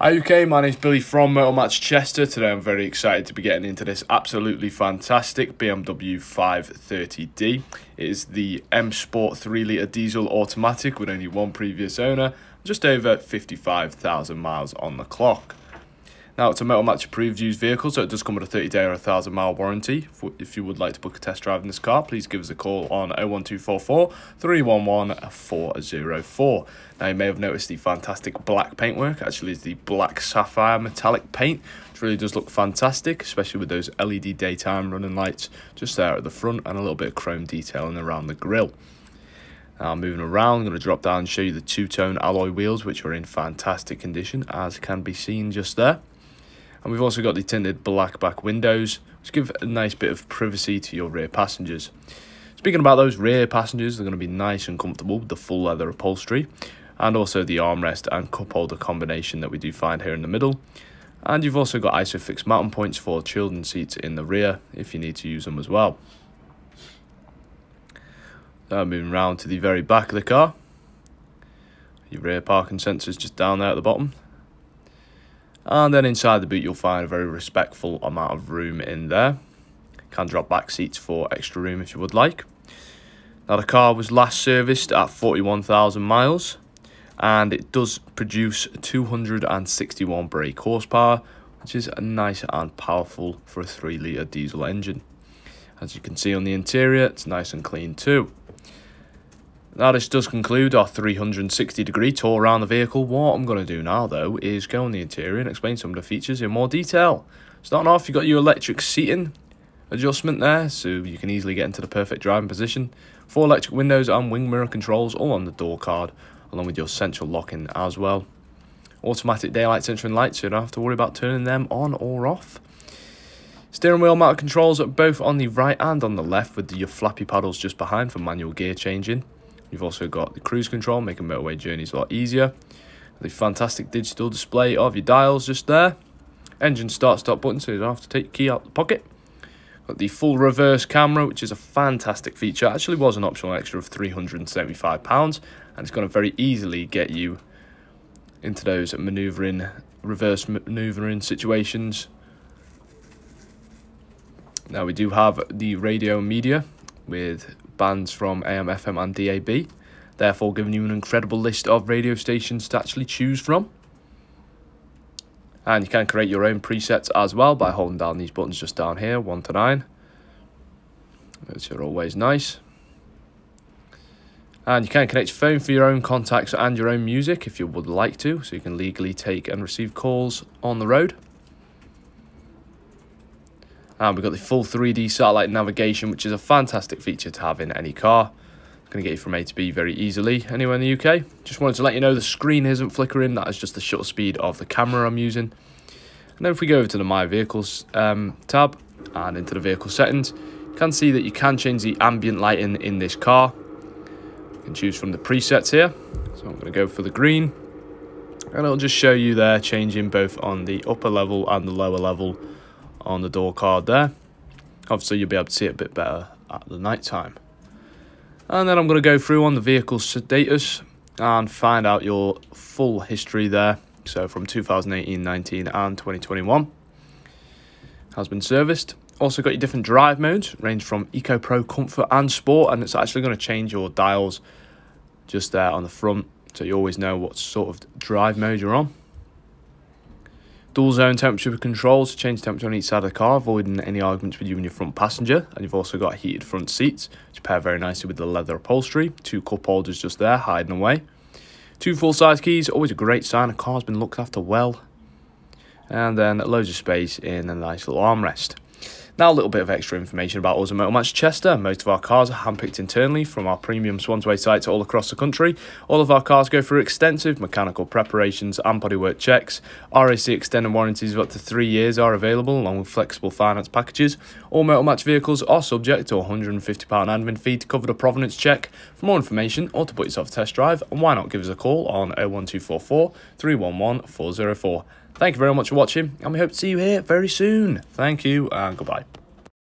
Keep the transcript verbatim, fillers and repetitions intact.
Hi U K, my name's Billy from Motor Match Chester. Today I'm very excited to be getting into this absolutely fantastic B M W five thirty D. It is the M Sport three litre diesel automatic with only one previous owner, just over fifty-five thousand miles on the clock. Now it's a Motor Match approved used vehicle, so it does come with a thirty day or a thousand mile warranty. If you would like to book a test drive in this car, please give us a call on oh one two four four, three one one, four oh four. Now you may have noticed the fantastic black paintwork. Actually, it's the black sapphire metallic paint, which really does look fantastic, especially with those L E D daytime running lights just there at the front and a little bit of chrome detailing around the grille. Now moving around, I'm going to drop down and show you the two-tone alloy wheels, which are in fantastic condition, as can be seen just there. And we've also got the tinted black back windows, which give a nice bit of privacy to your rear passengers. Speaking about those rear passengers, they're going to be nice and comfortable with the full leather upholstery, and also the armrest and cup holder combination that we do find here in the middle. And you've also got isofix mounting points for children's seats in the rear if you need to use them as well. Now moving round to the very back of the car, your rear parking sensors just down there at the bottom. And then inside the boot, you'll find a very respectful amount of room in there. Can drop back seats for extra room if you would like. Now the car was last serviced at forty-one thousand miles, and it does produce two hundred sixty-one brake horsepower, which is nice and powerful for a three litre diesel engine. As you can see on the interior, it's nice and clean too. Now this does conclude our three hundred sixty degree tour around the vehicle. What I'm going to do now though is go on the interior and explain some of the features in more detail. Starting off, you've got your electric seating adjustment there, so you can easily get into the perfect driving position. Four electric windows and wing mirror controls all on the door card, along with your central locking as well. Automatic daylight centering lights, so you don't have to worry about turning them on or off. Steering wheel mounted controls are both on the right and on the left, with your flappy paddles just behind for manual gear changing. You've also got the cruise control, making motorway journeys a lot easier. The fantastic digital display of your dials just there. Engine start stop button, so you don't have to take your key out of the pocket. Got the full reverse camera, which is a fantastic feature. It actually was an optional extra of three hundred and seventy-five pounds, and it's going to very easily get you into those manoeuvring, reverse manoeuvring situations. Now we do have the radio media with bands from A M, F M and D A B, therefore giving you an incredible list of radio stations to actually choose from. And you can create your own presets as well by holding down these buttons just down here, one to nine, which are always nice. And you can connect your phone for your own contacts and your own music if you would like to, so you can legally take and receive calls on the road. And we've got the full three D satellite navigation, which is a fantastic feature to have in any car. It's going to get you from A to B very easily anywhere in the U K. Just wanted to let you know the screen isn't flickering. That is just the shutter speed of the camera I'm using. And then if we go over to the My Vehicles um, tab and into the vehicle settings, you can see that you can change the ambient lighting in this car. You can choose from the presets here. So I'm going to go for the green. And it'll just show you there changing both on the upper level and the lower level on the door card there. Obviously you'll be able to see it a bit better at the night time. And then I'm going to go through on the vehicle status and find out your full history there, so from two thousand eighteen, nineteen and twenty twenty-one has been serviced. Also got your different drive modes, range from Eco Pro, Comfort and Sport, and it's actually going to change your dials just there on the front, so you always know what sort of drive mode you're on. Dual zone temperature controls, change temperature on each side of the car, avoiding any arguments with you and your front passenger. And you've also got heated front seats, which pair very nicely with the leather upholstery. Two cup holders just there, hiding away. Two full-size keys, always a great sign. A car's been looked after well. And then loads of space in a nice little armrest. Now a little bit of extra information about us at Motor Match Chester. Most of our cars are handpicked internally from our premium Swansway sites all across the country. All of our cars go through extensive mechanical preparations and bodywork checks. R A C extended warranties of up to three years are available, along with flexible finance packages. All Motor Match vehicles are subject to a one hundred and fifty pounds admin fee to cover the provenance check. For more information or to book yourself a test drive, and why not give us a call on oh one two four four, three one one, four oh four. Thank you very much for watching, and we hope to see you here very soon. Thank you and goodbye.